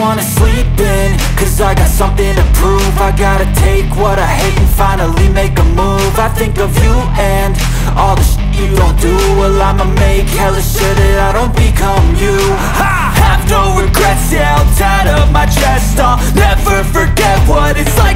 wanna sleep in, cause I got something to prove. I gotta take what I hate and finally make a move. I think of you and all the shit you don't do. Well, I'ma make hella sure that I don't become you. I have no regrets, yeah, I'm tied up my chest. I'll never forget what it's like